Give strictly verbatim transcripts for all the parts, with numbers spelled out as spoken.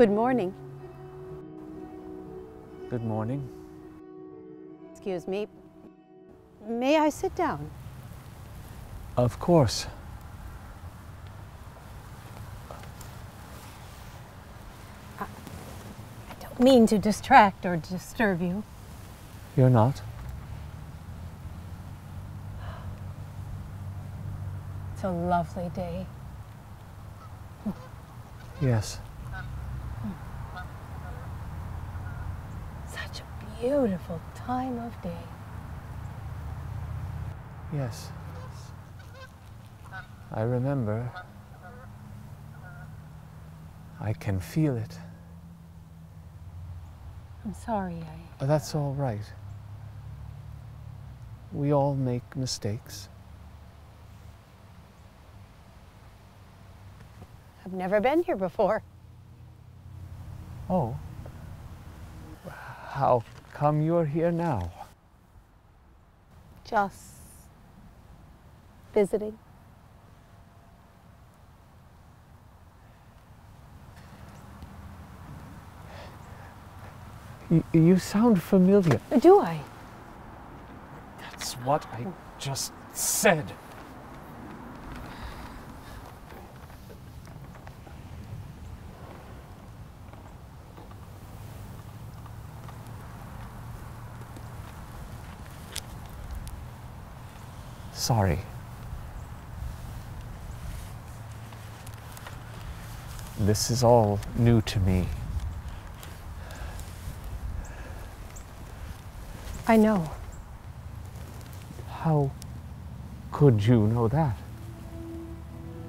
Good morning. Good morning. Excuse me. May I sit down? Of course. I, I don't mean to distract or disturb you. You're not. It's a lovely day. Yes. Such a beautiful time of day. Yes. I remember. I can feel it. I'm sorry, I... That's all right. We all make mistakes. I've never been here before. Oh. How come you're here now? Just visiting. Y- you sound familiar. Do I? That's what I just said. Sorry. This is all new to me. I know. How could you know that?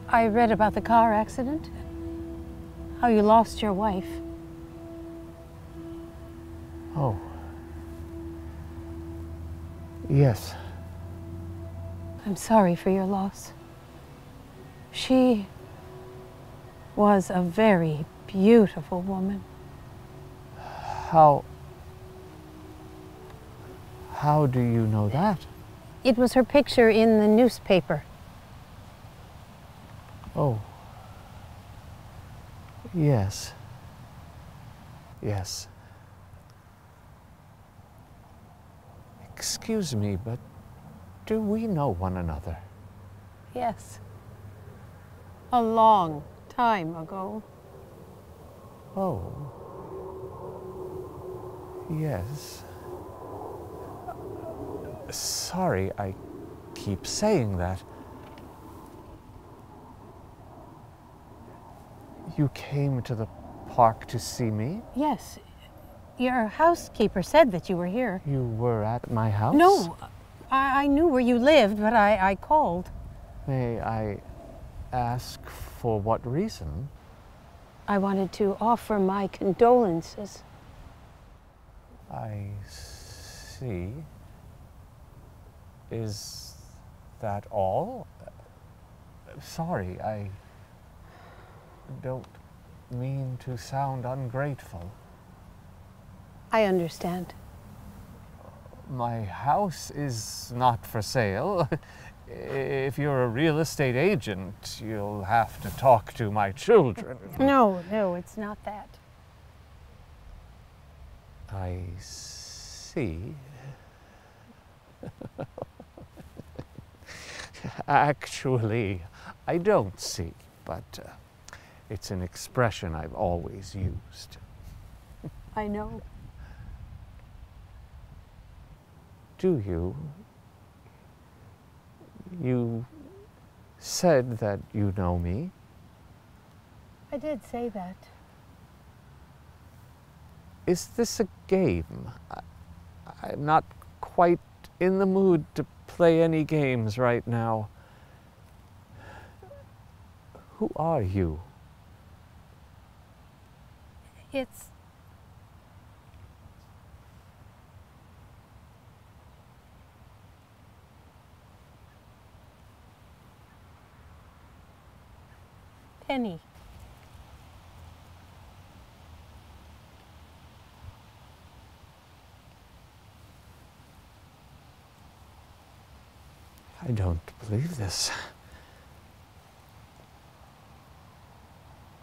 I read about the car accident, how you lost your wife. Oh. Yes. I'm sorry for your loss. She was a very beautiful woman. How... How do you know that? It was her picture in the newspaper. Oh. Yes. Yes. Excuse me, but do we know one another? Yes. A long time ago. Oh. Yes. Sorry, I keep saying that. You came to the park to see me? Yes. Your housekeeper said that you were here. You were at my house? No. I knew where you lived, but I, I called. May I ask for what reason? I wanted to offer my condolences. I see. Is that all? Sorry, I don't mean to sound ungrateful. I understand. My house is not for sale. If you're a real estate agent, you'll have to talk to my children. No, no, it's not that. I see. Actually, I don't see, but uh, it's an expression I've always used. I know. Do you? You said that you know me. I did say that. Is this a game? I, I'm not quite in the mood to play any games right now. Who are you? It's... Penny. I don't believe this.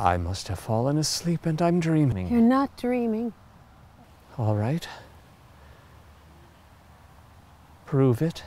I must have fallen asleep and I'm dreaming. You're not dreaming. All right. Prove it.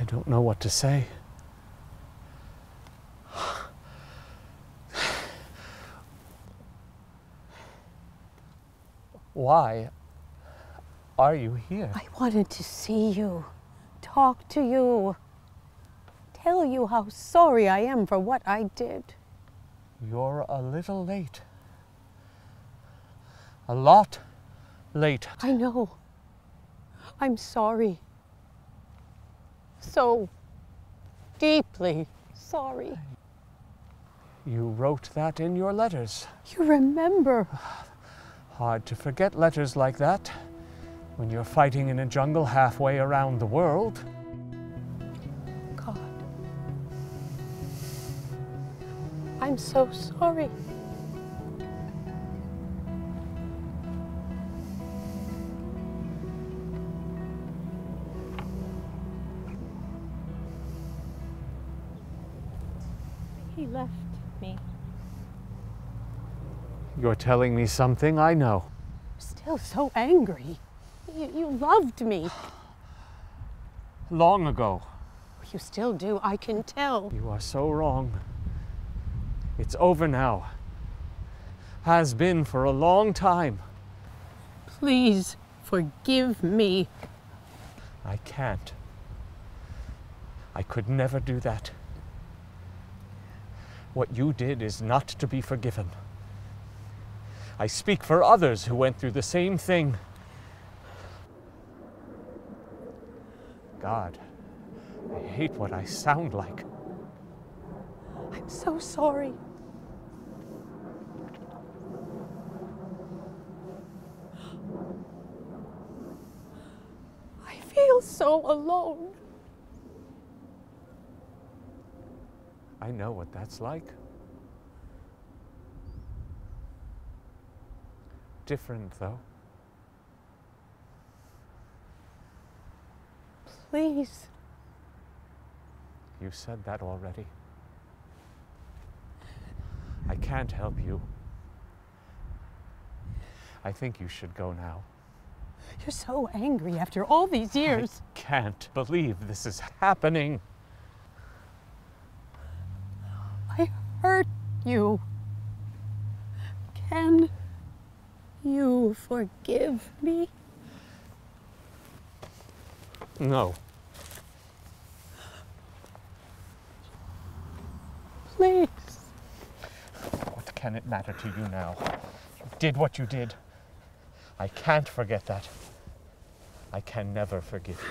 I don't know what to say. Why are you here? I wanted to see you, talk to you, tell you how sorry I am for what I did. You're a little late. A lot late. I know. I'm sorry. So deeply sorry. You wrote that in your letters. You remember. Hard to forget letters like that when you're fighting in a jungle halfway around the world. God. I'm so sorry. He left me. You're telling me something I know. I'm still so angry. You, you loved me. Long ago. You still do, I can tell. You are so wrong. It's over now. Has been for a long time. Please forgive me. I can't. I could never do that. What you did is not to be forgiven. I speak for others who went through the same thing. God, I hate what I sound like. I'm so sorry. I feel so alone. I know what that's like. Different, though. Please. You said that already. I can't help you. I think you should go now. You're so angry after all these years. I can't believe this is happening. Hurt you. Can you forgive me? No. Please. What can it matter to you now? You did what you did. I can't forget that. I can never forgive you.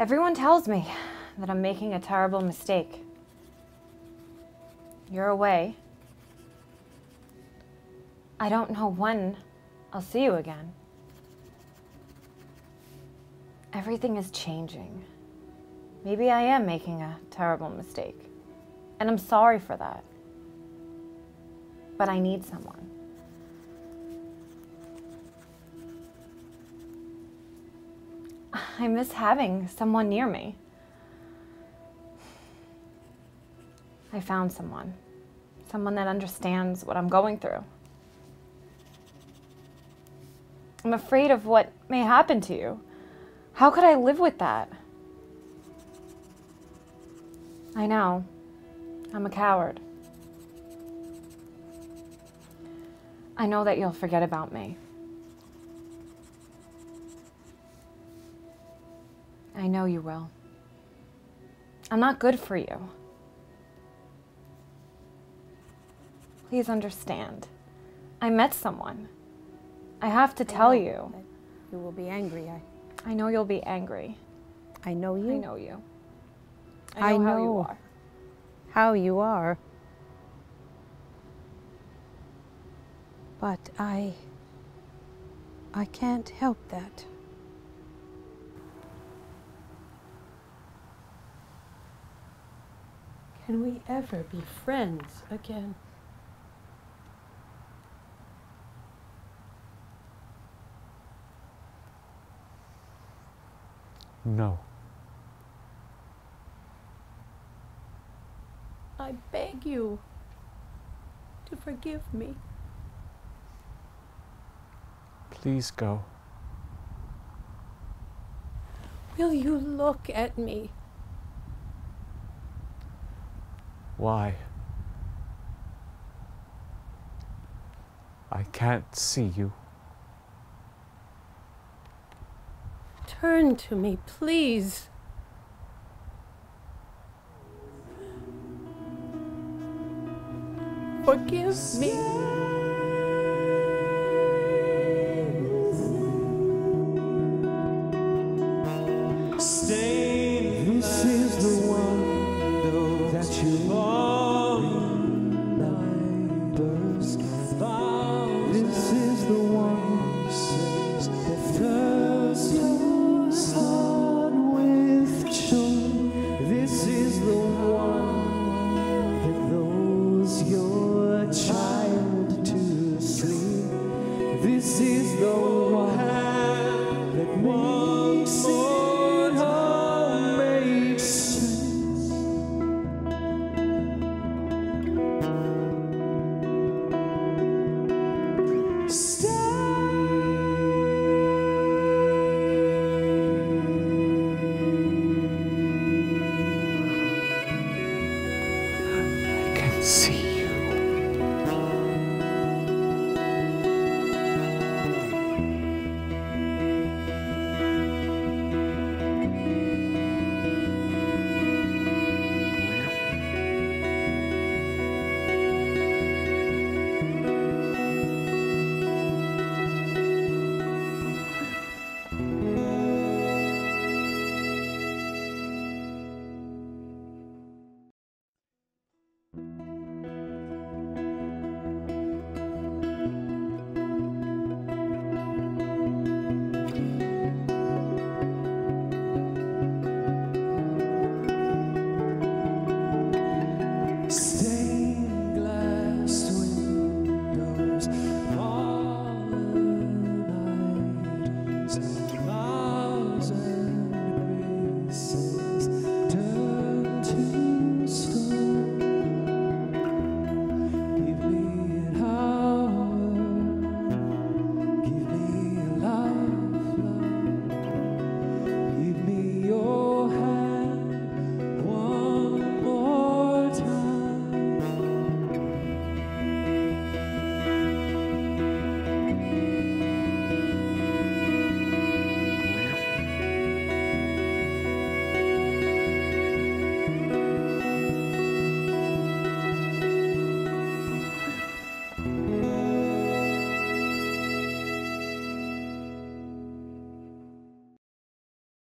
Everyone tells me that I'm making a terrible mistake. You're away. I don't know when I'll see you again. Everything is changing. Maybe I am making a terrible mistake, and I'm sorry for that. But I need someone. I miss having someone near me. I found someone. Someone that understands what I'm going through. I'm afraid of what may happen to you. How could I live with that? I know. I'm a coward. I know that you'll forget about me. I know you will. I'm not good for you. Please understand. I met someone. I have to tell you. You will be angry. I, I know you'll be angry. I know you. I know you. I know, I know how you are. How you are. But I... I can't help that. Can we ever be friends again? No. I beg you to forgive me. Please go. Will you look at me? Why? I can't see you. Turn to me, please. Forgive me. Stay.